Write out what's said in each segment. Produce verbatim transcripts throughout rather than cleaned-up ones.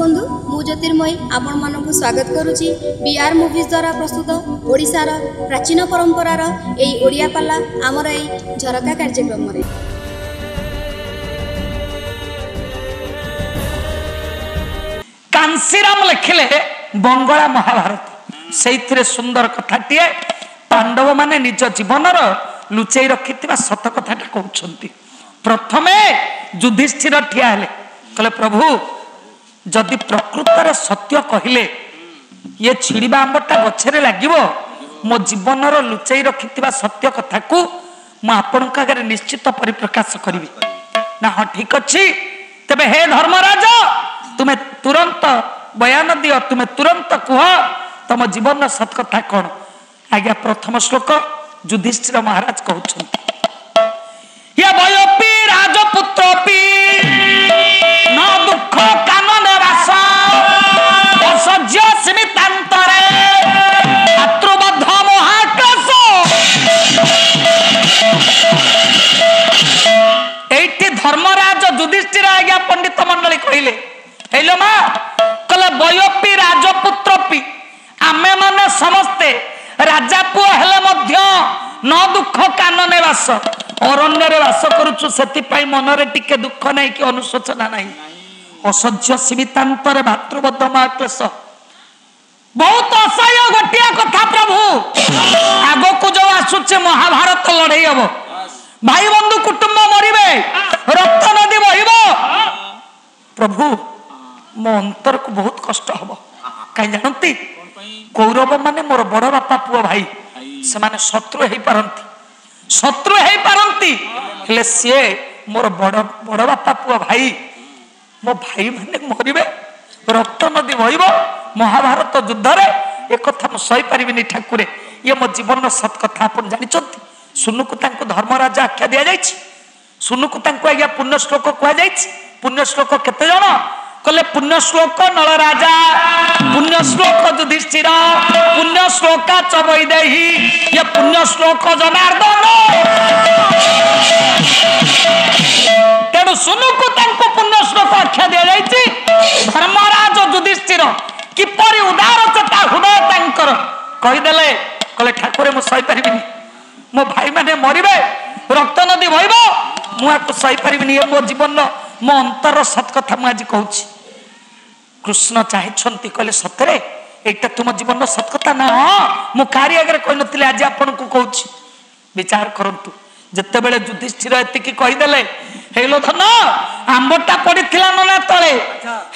बंधु मु ज्योतिर्मयी आपण मानक स्वागत करुच्ची बीआर मूवीज द्वारा प्रस्तुत ओडिशार प्राचीन परंपरार एई ओडिया पाला आमर एई झरका कार्यक्रम रे कांसीराम लिखिले बंगला महाभारत सेइथिरे सुंदर कथाटी पांडव माने निज जीवनर लुचेई रखिथिबा सत कथाटा कहउछंती। प्रथमे युधिष्ठिर ठिया हेले कहले प्रभु जदि प्रकृतर सत्य कहले ये छिड़वा आंबटा गचरे लगे मो जीवन लुचई रखि सत्य कथा को मुझे आगे निश्चित परिप्रकाश करी ना। हाँ ठीक अच्छी तेबे हे धर्मराज तुम्हें तुरंत बयान दियो, तुम्हें तुरंत कह तुम जीवन सत कथा कौन। आज्ञा प्रथम श्लोक युधिष्ठिर महाराज कहते धर्मराज युधिष्ठिर आज्ञा पंडित मंडली कहले हेलो मा कले बयोपी राजपुत्र पी आमे माने समस्ते राजा पुआ हेले मध्य न दुख कानने वास अरण्य रे वास करूछु सेति पाई मन रे टिके दुख नाही कि अनुशोचना नाही असह्य सीमितांत रे भातृबद्ध मा क्लेश बहुत असह्य गटिया कथा प्रभु आगो को जो आसुचे महाभारत लड़ाई हबो भाई बंधु कुटुंब मरिबे रक्त नदी बहिब प्रभु मो अंतर को बहुत कष्ट हम कहीं जानती कौरव माने मोर बड़ बापा पुआ भाई से माने शत्रु है पारंती शत्रु है पारंती हेले से मोर बड़ बड़ बापा पुआ भाई मो भाई माने मरिबे रक्त नदी बहिब महाभारत युद्ध रे ए कथा म सही परिबिनी ठाकुरे ये मो जीवन सत कथा अपन जानि चंती। सुनु को तांको धर्मराज आख्या दिया जाइछि सुनु को तांको आज्ञा पुण्य श्लोक कहवा जाइछि। पुण्य श्लोक केते जण कहले पुण्य श्लोक नल राजा पुण्य श्लोक युधिष्ठिर पुण्य श्लोक चबई देही ये पुण्य श्लोक जनार्दन। तेणु सुनु को तांको पुण्य श्लोक आख्या दिया जाइछि धर्मराज युधिष्ठिर किपरि उदार चेता हृदय तांकर कहि देले कहले ठाकुरे मु सहि परिबिनी मो भाई माने मरिबे रक्त नदी बहिब मुझे सही पारिबिनी मो जीवन मो अंतर सत कथा मुझे कहूँ। कृष्ण चाहते कहले सतरे एटा तुम जीवन सत कथा ना। हाँ मुझे कारी आगे कही नी आज आपन को कहूँ विचार करूँ जिते बड़े युधिष्ठिर एति कहीदेले हेलो धन आंबटा पड़ी नना तले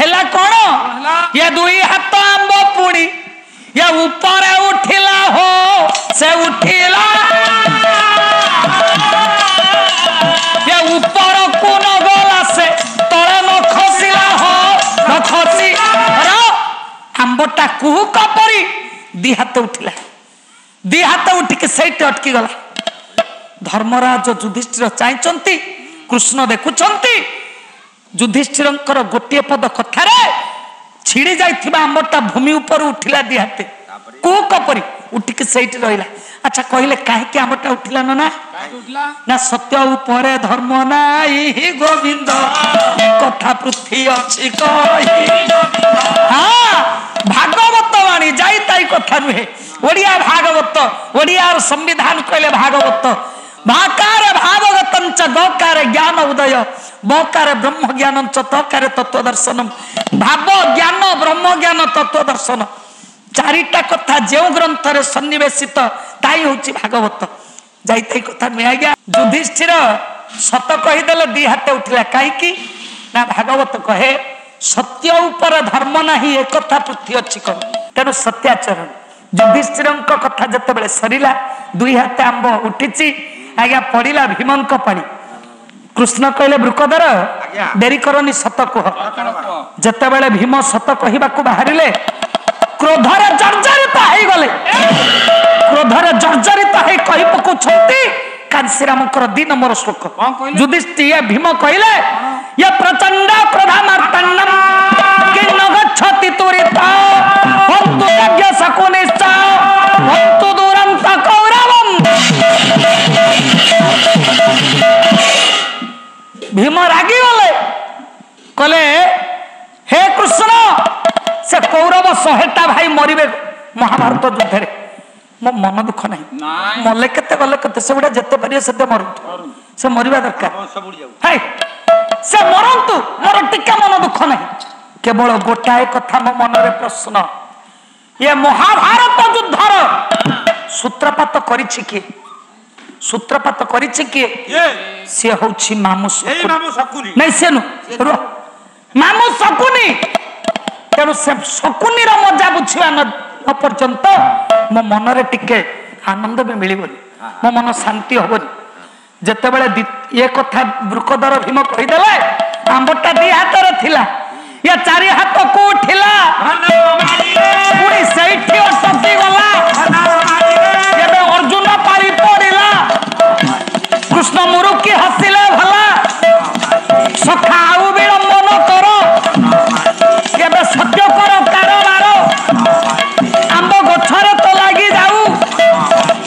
हेला कौन या दुई हाथ आंब पुणी या ऊपर उठिला हो से उठिला आंबटा कुहू कपरी दी हाथ उठिला दी हाथ उठिके सेट अटकी गला। धर्मराज युधिष्ठिर चाहते कृष्ण देखुंती युधिष्ठिर गोटे पद कथार छिड़ी जाइथिबा आंबटा भूमि ऊपर उठिला दी हाथ कुहू कपरी उठिके सेट रहिला। अच्छा कहले काहे आंबटा उठिला ना ना सत्य उपरे धर्म नाही गोविंद कथा पृथ्वी अछि कहि भागवत वाणी जाई ताई कथा नुहे ओडिया भागवत ओडिया संविधान कहले भागवत भाकार भागवतम च गकार ज्ञान उदय बकार ब्रह्म ज्ञान च तकार तत्व दर्शन भाव ज्ञान ब्रह्म ज्ञान तत्व दर्शन चारिटा कथा जे ग्रंथ रे सन्निवेशित ताई होची भागवत जाई ताई कथा नुहे। आज्ञा युधिष्ठिर सत कहि देले दी हाथ उठिला काहे की ना भागवत कहे सत्य उपर धर्म नाही एक कथा पृथ्वी अछि कह। तेणु सत्याचरण युधिष्ठिर कथा जते बेले सरीला दुई हाथ आंब उठिछि आज्ञा पड़िला भीमनक पाणी कृष्ण कहले ब्रुकधर देरी करनी सत कह। जते बेले भीम सत कहिबाकू बाहरिले क्रोधर जर्जरित हे गले क्रोधर जर्जरित हे कहि पकुछंती कांसीरामकर दी नंबर श्लोक युधिष्ठिर भीम कहले या प्रचंड क्रोधा मार्तंडम कि नगच्छति तुरिता हन्तु यज्ञ शकुनिश्च हन्तु दुरंत कौरवम। भीम रागी बोले कले हे कृष्ण शहेटा भाई मरवे महाभारत युद्ध मो मन दुख ना मले के गले के से गुड़ा जिते पारे से मरतु से मरवा दरकार से मरतु मोर टीका मन दुख ना केवल गोटाए कथा मो मन में प्रश्न ये महाभारत युद्धर सूत्रपात करिछि के सूत्रपात करिछि के से होछि मामू शकुनि नै सेनु मामू शकुनि तेनु से शकुनि रा मजा बुझिबा न पर्यंत मो मन रे टिके आनंद में मिलिबोनी मो मन शांति होबोनी जते बेले ये कथा ब्रुकदर भीम कहि देले आंबटा दी हाथ रे थिला या चारि हाथ को उठिला हनो मारी रे पुरी सैठी और सती वाला हनो मारी रे जेबे अर्जुन पारी पड़िला कृष्ण मुरुकी हसिले भला सखा आउ विलंबन करो जेबे सत्य करो कारबार आंब गोछरे तो लागी जाऊ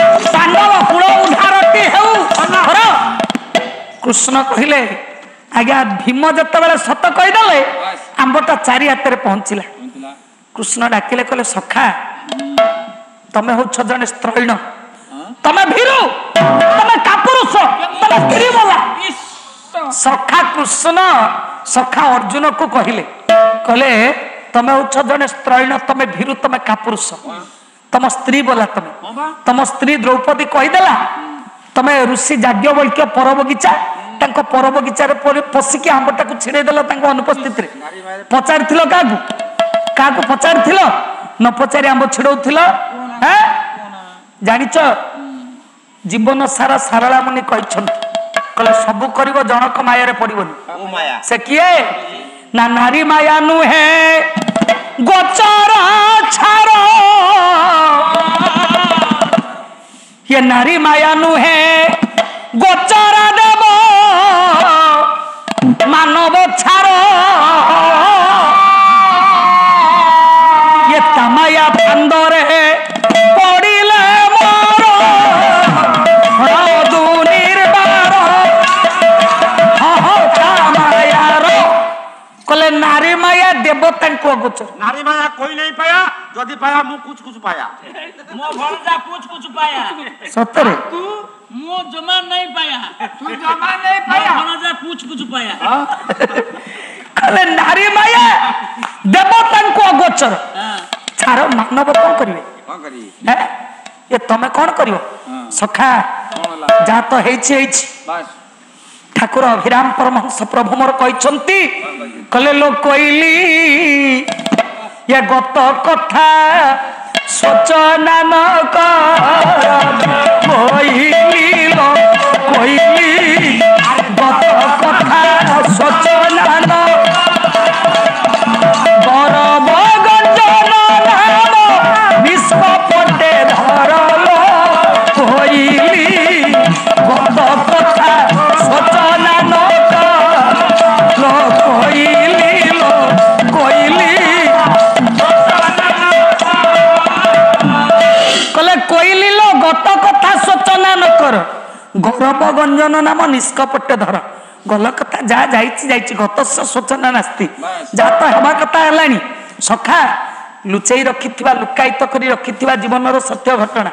पांडव कुल उधारती हेउ हरो कृष्ण कहिले आज्ञा भीम जत बेले सत कहि देले आंबटा चारि हाथ पहुंचला कृष्ण डाकिले कहले सखा तमे हो छजने स्त्रैण तमे भीरु तमे कापुरुष तमे त्रिमला सखा कृष्ण सखा अर्जुन को कहिले कहले तमे हो छजने स्त्रैण तमे भीरु तमे कापुरुष तम स्त्री बोला तमे तम स्त्री द्रौपदी कहि देला तमे ऋषि याज्ञवल्क्य पर बगीचा तांको पर बगीचार पशिकी आंबटा को छिड़े देला तांको अनुपस्थित रे पचार थिलो कागु कागु पचार थिलो न पचारी आंबो छिड़ो थिलो ह जानिछ जीवन सारा सारला मने कहि छन कले सब करिवो जनक माया रे पड़िबोनी ओ माया से किए ना नारी माया नु है गोचर छारो ये नारी माया नु है गोचर देव मानव छारो ये तमाया बंदर है पड़िले मोरो रदु निर्बार हो हो तमाया रो कले नारी माया देवता को गोचर नारी माया कोई नहीं पाया जदी पाया मु कुछ कुछ पाया मो भणजा कुछ कुछ पाया सतरे तू मो जमा नहीं पाया तू जमा नहीं पाया भणजा कुछ कुछ पाया कले नारी माया देवता को गोचर चारो मानव कोन करिवे कोन करी है ये तमे कोन करियो सखा जा तो हेछि हेछि बस ठाकुर अभिराम परमहंस प्रभु मोर कहचंती कले लोक कोइली या गत कथा सोचना न कर कोइली लोक कोइली गत कथा सोचना न बर भगजन नाम विश्व पटे धरलो कोइली गत कथा सोचना न कर लोक कोइली गौरव गंजन नाम निष्कपट्य धर गल कथा जा जाइछि जाइछि गतस सोचना नास्ति जा तो हेबा कथा हलानी सखा लुचेई रखिथिबा लुकायत करी रखिथिबा जीवनर सत्य घटना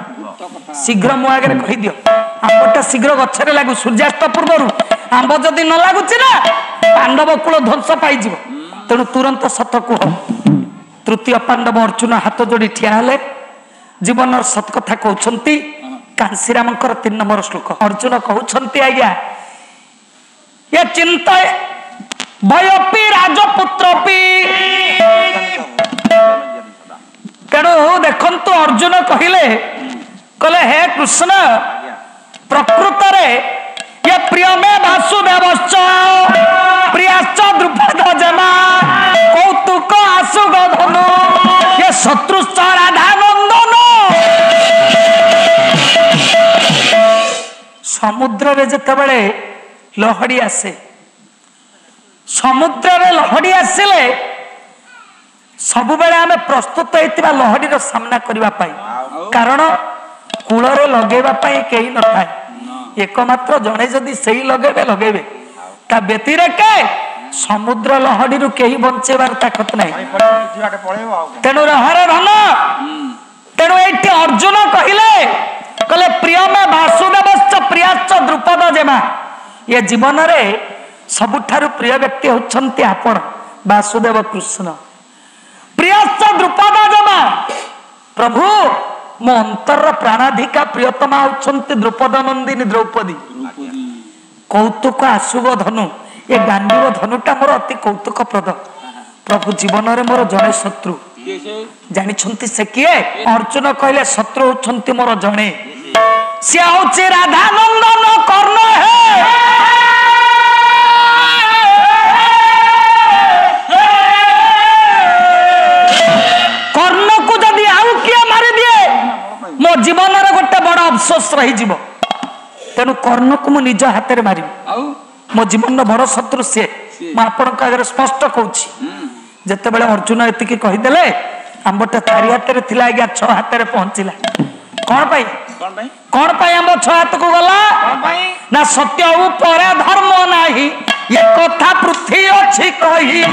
शीघ्र मु आगे कहि दियो आंबटा शीघ्र गछरे लागु सूर्यास्त पूर्वरु आंब जदी न लागुछि ना पांडव कुल ध्वंस पाइ जीव तेनु तुरंत सत कह तृतीय पांडव अर्जुन हाथ जोड़ी ठिया हले जीवनर सत कथा कहउछंती कांशीरामकर तीन नंबर श्लोक अर्जुन कहते आज्ञा ये चिंता भयपी राजपुत्र तेणु देखु अर्जुन कहले कहले हे कृष्ण प्रकृत रे ये प्रियमे वासुदेवश्च प्रियाश्च द्रुपदजमा कौतुक आसु गधनु ये शत्रुश्च राधानंदन समुद्र रे जतबेले लहड़ी आसे समुद्र रे लहड़ी आसिले सब बेले आमे प्रस्तुत हेतिबा लहड़ी रो सामना करिवा पाई कारण कूल रे लगेबा पाई केही न थाए एकमात्र जणे जदी सेही लगेबे लगेबे ता बेती रे के समुद्र लहरी रु कहीं बंचेबार ताकत ना तेणु हर धन तेणु ये अर्जुन कहले कहले प्रिय मा वासुदेवश्च प्रियाश्च द्रुपद जेमा ये जीवन रे सबुठारु प्रिय व्यक्ति होछन्ते आपण वासुदेव कृष्ण प्रियाश्च द्रुपद जेमा प्रभु मो अंतर प्राणाधिका प्रियतमा होछन्ते द्रुपद नंदिनी द्रौपदी कौतुक आशुभ धनु ये गांडीव धनुटा मोर अति कौतुक प्रद प्रभु जीवन रे मोर जने शत्रु जानी छंती से किए अर्जुन कहले शत्रु छंती मोर जने से आउचे राधा नंदन कर्ण हे कर्ण को जदी आउ किया मारि दिए मो जीवन रे गोटे बड़ अफसोस रही जीव तेनु कर्ण को मो निज हाथ रे मारि मो जीवन बड़ शत्रु से मुझे आगे स्पष्ट कहते अर्जुन एति कहीदे आंबटा चारि हाथ आज्ञा छह हाथ पहुंचला कौन कौन आंब छह हाथ को गला ना सत्य पर धर्म नाही ये कथा पृथ्वी अछि कही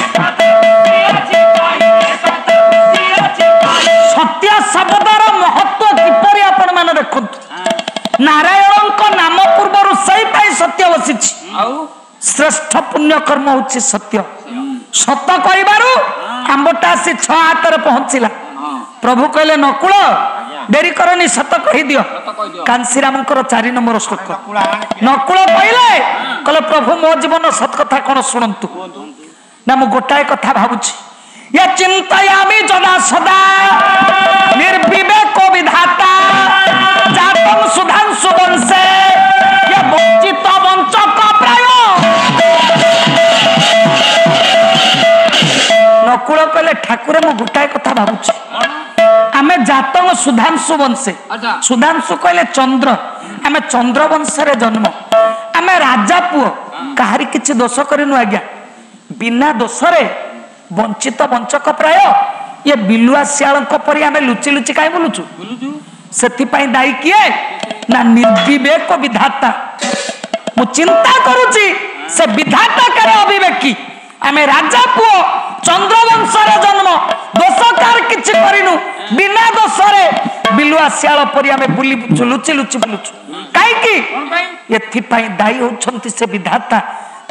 सत्य शब्दर महत्व किपरि आपण माने देखत नारायण को नाम पूर्व से सत्य बसी श्रेष्ठ पुण्य कर्म हूँ सत्य सत कहांबटा आसी छ हाथ पहुंचला प्रभु कहले नकुल डेरी करनी सत कही दियो कांशीराम चार नंबर श्लोक नकुल कहले कहले प्रभु मो जीवन सत कथा कौन शुणु ना मु गोटाए कथा भावुची ये चिंतायामी जदा सदा निर्विवेक विधाता जातम सुधांशु वंशे ये वंचित वंचक प्राय नकुल कहले ठाकुर मु गोटाए कथा भावुची आमे जातम सुधांशु वंशे सुधांशु कहले चंद्र आमे चंद्र वंश रे जन्म आमे राजा पुओ कहारी किछि दोष करिनु आज्ञा बिना दोष रे वंचित वंचक प्राय ये बिलुआ श्याल परी आम लुचि लुचि कहीं बोलुचु से दायी किए ना निर्विवेक विधाता मु चिंता करुची से विधाता करे अविवेकी आम राजा पुओ चंद्रवंश जन्म दोष कार किछि करिनु बिना दोष रे बिलुआ श्याल परी आम बुली लुचि लुचि बुलुचु काई की एथि पई दायी होछंती से विधाता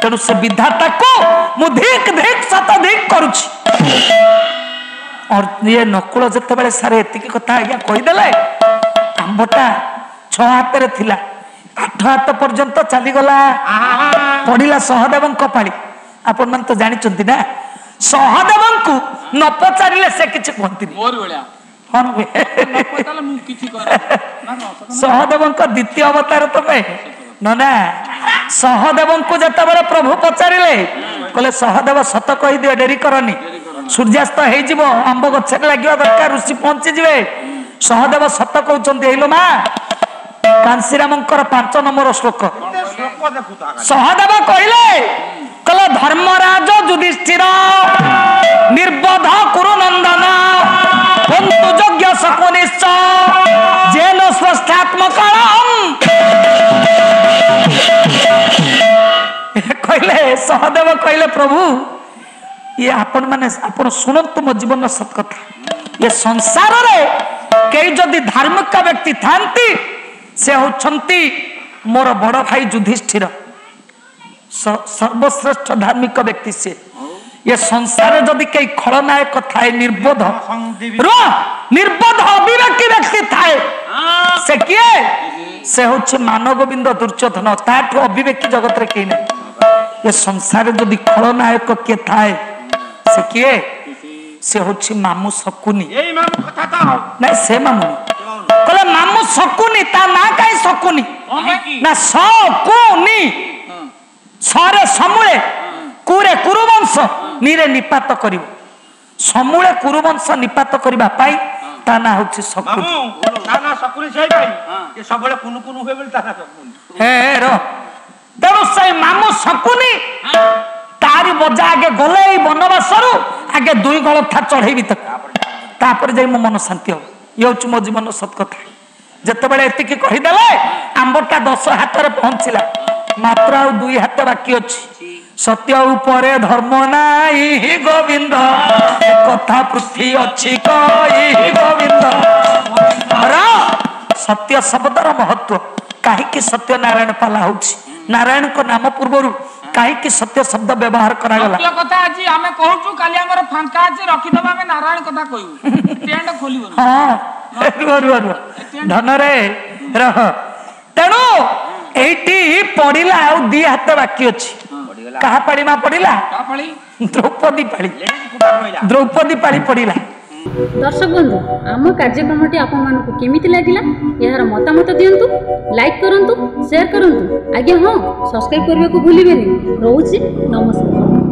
तेणु से विधाता को मुधिक धिक सताधिक करुची और ये नकुल जिते सारे एतिक कथा आज्ञा कहीदेले आंबटा छ हाथ रे थिला आठ हाथ पर्यंत चलीगला पड़िला सहदेव पाड़ी आपण मन तो जानिचंती ना सहदेव को न पचारिले से किछि कहंती मोर बेला हां न पताला मु किछि कर सहदेव का द्वितीय अवतार तमे नना सहदेव को जत बड़े प्रभु पचारे कहले सहदेव सत कही दियो डेरी करनी सूर्यास्त हो आंब गचक लगे दरकार ऋषि पहुंची जी सहदेव सत कहते माँ कांशीराम पांच नंबर श्लोक सहदेव कहले कहले धर्मराज युधिष्ठिर निर्बोध कुरु नंदन योग्य शकुनिश्च जेन स्वस्थात्मक कहले सहदेव कहले प्रभु ये आपण माने आपण सुनंतु मो जीवन सत कथा ये संसार रे कई जदि धार्मिक का व्यक्ति थांती से होछंती मोर बड़ भाई युधिष्ठिर सर्वश्रेष्ठ धार्मिक व्यक्ति से ये संसार जदि कई खलनायक थाए निर्बोध रो निर्बोध अविवेकी व्यक्ति थाए से किए से होछे मानवगोविंद दुर्योधन ताठो अविवेकी जगत रे केई नै ये संसार जदि खलनायक किए थाए से किए से होछि मामू शकुनी एई मामू कथा ता नै से मामू कहले मामू शकुनी ता ना काई शकुनी ना शकुनी सारे समूले कुरे कुरुवंश नीरे निपात करिवो समूले कुरुवंश निपात करिबा पाई ता ना होछि शकुनी मामू ना ना शकुनी सही पाई ये सबले कुनु कुनु होय बेल ता ना शकुनी हे हे रो तेणु से मामू शकुनी तारी मजा आगे गले बनवास आगे दुई गल था चढ़ेबी तापर जाई मो मन शांति हो ये हूँ मो जीवन सत कथा जिते बड़े एतिक कहीदेले आंबटा दस हाथ पहुंचला मात्र दुई हाथ बाकी अच्छी सत्य उपरे धर्म नाही गोविंद कथा पृथ्वी अच्छी कही गोविंद। सत्य शब्दर महत्व कहीं सत्य नारायण पाला हो नारायण को नाम पूर्व कहीं सत्य शब्द व्यवहार करागला कथा आज हमें कहूछु काली हमर फांका अछि रखि दबा में नारायण कथा कहू टेंड खोलिबो हां रुरु रुरु धन रे रह तेनु एटी पडिला आ दि हाथ बाकी अछि कहा पाड़ी मा पडिला का पाड़ी द्रौपदी पाड़ी द्रौपदी पाड़ी पडिला। दर्शक बंधु आम कार्यक्रमटी आपण मानकु केमिति लागिला यार मतामत दियंतु लाइक करंतु शेयर करंतु आज्ञा हां सब्सक्राइब करबा को भूलिबेनी। रोज नमस्कार।